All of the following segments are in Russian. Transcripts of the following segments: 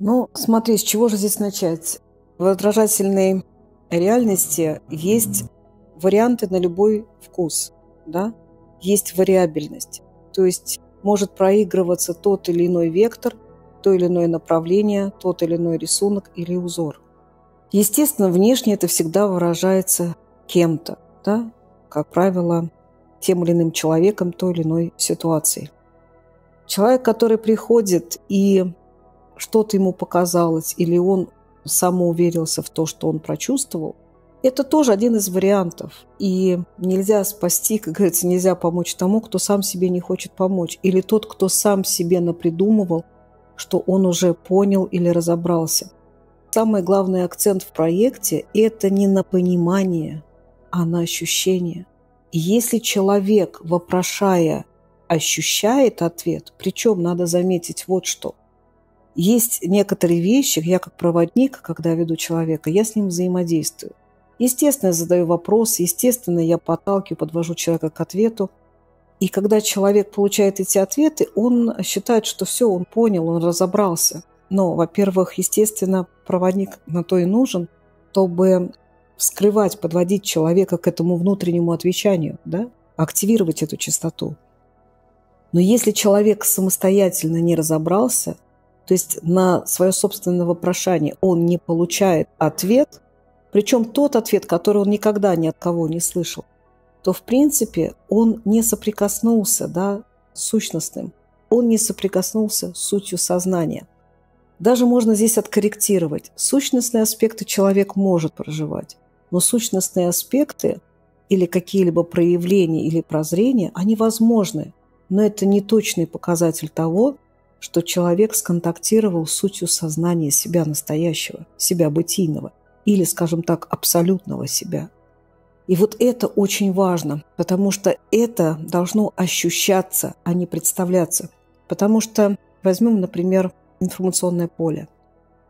Ну, смотри, с чего же здесь начать? В отражательной реальности есть варианты на любой вкус, да? Есть вариабельность. То есть может проигрываться тот или иной вектор, то или иное направление, тот или иной рисунок или узор. Естественно, внешне это всегда выражается кем-то, да? Как правило, тем или иным человеком, той или иной ситуацией. Человек, который приходит и что-то ему показалось, или он самоуверился в то, что он прочувствовал, это тоже один из вариантов. И нельзя спасти, как говорится, нельзя помочь тому, кто сам себе не хочет помочь, или тот, кто сам себе напридумывал, что он уже понял или разобрался. Самый главный акцент в проекте – это не на понимание, а на ощущение. Если человек, вопрошая, ощущает ответ, причем надо заметить вот что. Есть некоторые вещи, я как проводник, когда веду человека, я с ним взаимодействую. Естественно, я задаю вопрос, естественно, я подталкиваю, подвожу человека к ответу. И когда человек получает эти ответы, он считает, что все, он понял, он разобрался. Но, во-первых, естественно, проводник на то и нужен, чтобы вскрывать, подводить человека к этому внутреннему отвечанию, да? Активировать эту частоту. Но если человек самостоятельно не разобрался, то есть на свое собственное вопрошание он не получает ответ, причем тот ответ, который он никогда ни от кого не слышал, то, в принципе, он не соприкоснулся, да, с сущностным, он не соприкоснулся с сутью сознания. Даже можно здесь откорректировать. Сущностные аспекты человек может проживать, но сущностные аспекты или какие-либо проявления или прозрения, они возможны, но это не точный показатель того, что человек сконтактировал с сутью сознания себя настоящего, себя бытийного или, скажем так, абсолютного себя. И вот это очень важно, потому что это должно ощущаться, а не представляться. Потому что возьмем, например, информационное поле.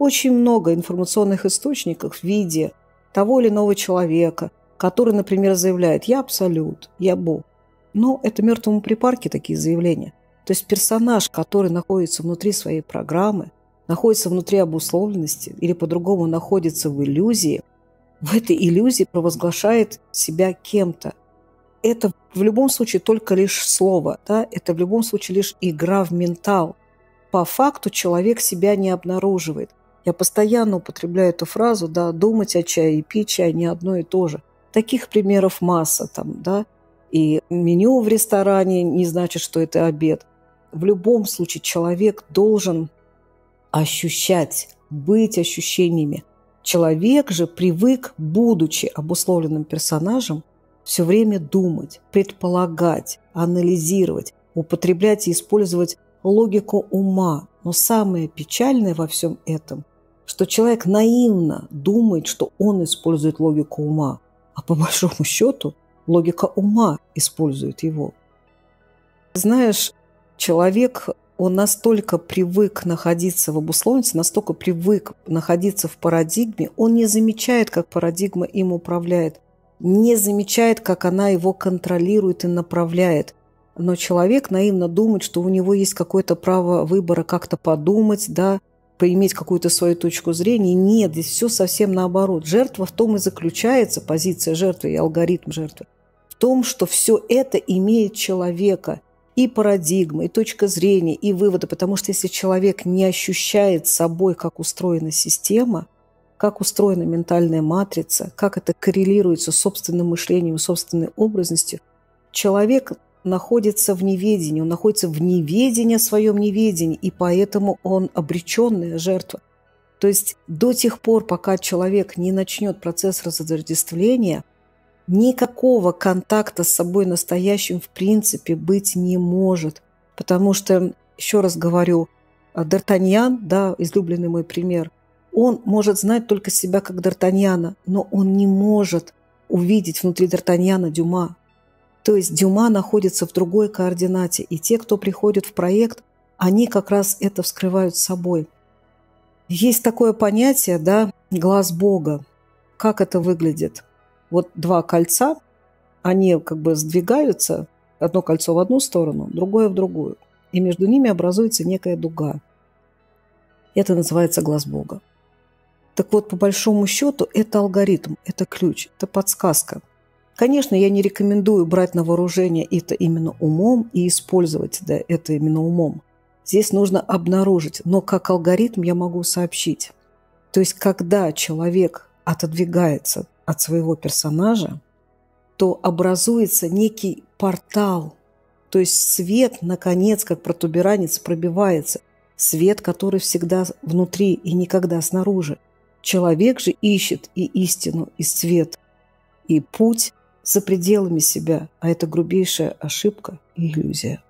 Очень много информационных источников в виде того или иного человека, который, например, заявляет «я абсолют», «я Бог». Но это мертвому припарки такие заявления. То есть персонаж, который находится внутри своей программы, находится внутри обусловленности или по-другому находится в иллюзии, в этой иллюзии провозглашает себя кем-то. Это в любом случае только лишь слово, да? Это в любом случае лишь игра в ментал. По факту человек себя не обнаруживает. Я постоянно употребляю эту фразу, да, думать о чае и пить чай не одно и то же. Таких примеров масса там, да. И меню в ресторане не значит, что это обед. В любом случае человек должен ощущать, быть ощущениями. Человек же привык, будучи обусловленным персонажем, все время думать, предполагать, анализировать, употреблять и использовать логику ума. Но самое печальное во всем этом, что человек наивно думает, что он использует логику ума, а по большому счету логика ума использует его. Знаешь, человек, он настолько привык находиться в обусловленности, настолько привык находиться в парадигме, он не замечает, как парадигма им управляет, не замечает, как она его контролирует и направляет. Но человек наивно думает, что у него есть какое-то право выбора, как-то подумать, да, поиметь какую-то свою точку зрения. Нет, здесь все совсем наоборот. Жертва в том и заключается, позиция жертвы и алгоритм жертвы, в том, что все это имеет человека. И парадигма, и точка зрения, и выводы. Потому что если человек не ощущает собой, как устроена система, как устроена ментальная матрица, как это коррелируется с собственным мышлением, собственной образностью, человек находится в неведении, он находится в неведении о своем неведении, и поэтому он обреченная жертва. То есть до тех пор, пока человек не начнет процесс разотождествления, никакого контакта с собой настоящим в принципе быть не может. Потому что, еще раз говорю, Д'Артаньян, да, излюбленный мой пример, он может знать только себя как Д'Артаньяна, но он не может увидеть внутри Д'Артаньяна Дюма. То есть Дюма находится в другой координате, и те, кто приходит в проект, они как раз это вскрывают собой. Есть такое понятие, да, глаз Бога. Как это выглядит? Вот два кольца, они как бы сдвигаются, одно кольцо в одну сторону, другое в другую, и между ними образуется некая дуга. Это называется глаз Бога. Так вот, по большому счету, это алгоритм, это ключ, это подсказка. Конечно, я не рекомендую брать на вооружение это именно умом и использовать это именно умом. Здесь нужно обнаружить, но как алгоритм я могу сообщить. То есть, когда человек отодвигается от своего персонажа, то образуется некий портал. То есть свет, наконец, как протуберанец, пробивается. Свет, который всегда внутри и никогда снаружи. Человек же ищет и истину, и свет, и путь за пределами себя. А это грубейшая ошибка и иллюзия.